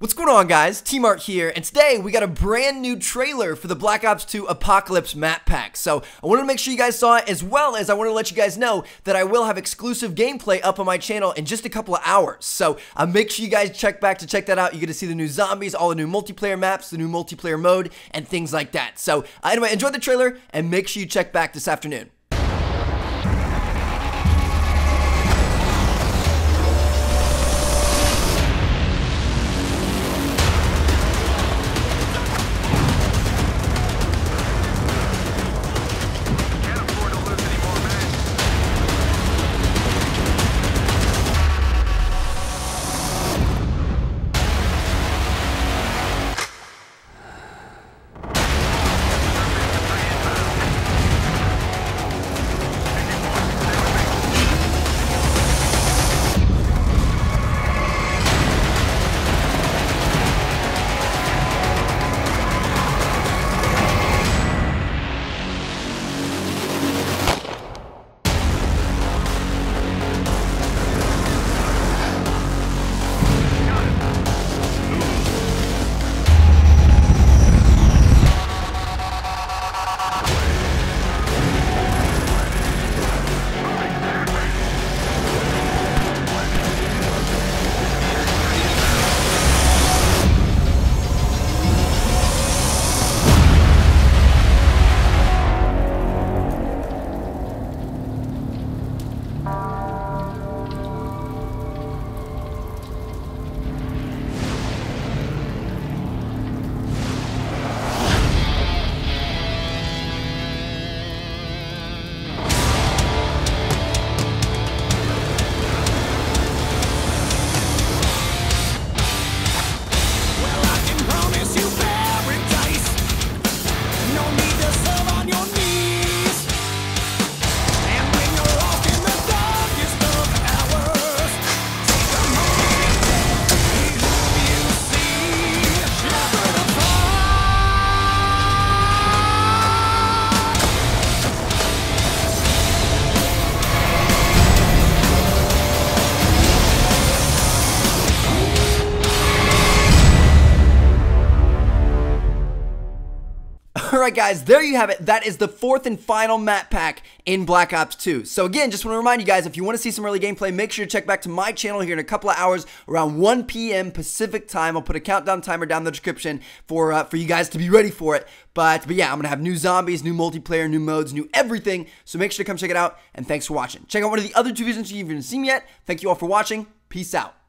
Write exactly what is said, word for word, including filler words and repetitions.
What's going on, guys? T-Mart here, and today we got a brand new trailer for the Black Ops two Apocalypse map pack. So I wanted to make sure you guys saw it, as well as I wanted to let you guys know that I will have exclusive gameplay up on my channel in just a couple of hours. So uh, make sure you guys check back to check that out. You get to see the new zombies, all the new multiplayer maps, the new multiplayer mode, and things like that. So uh, anyway, enjoy the trailer, and make sure you check back this afternoon. Alright guys, there you have it. That is the fourth and final map pack in Black Ops two. So again, just want to remind you guys, if you want to see some early gameplay, make sure to check back to my channel here in a couple of hours around one P M Pacific time. I'll put a countdown timer down in the description for uh, for you guys to be ready for it. But, but yeah, I'm going to have new zombies, new multiplayer, new modes, new everything. So make sure to come check it out, and thanks for watching. Check out one of the other two videos if you haven't seen yet. Thank you all for watching. Peace out.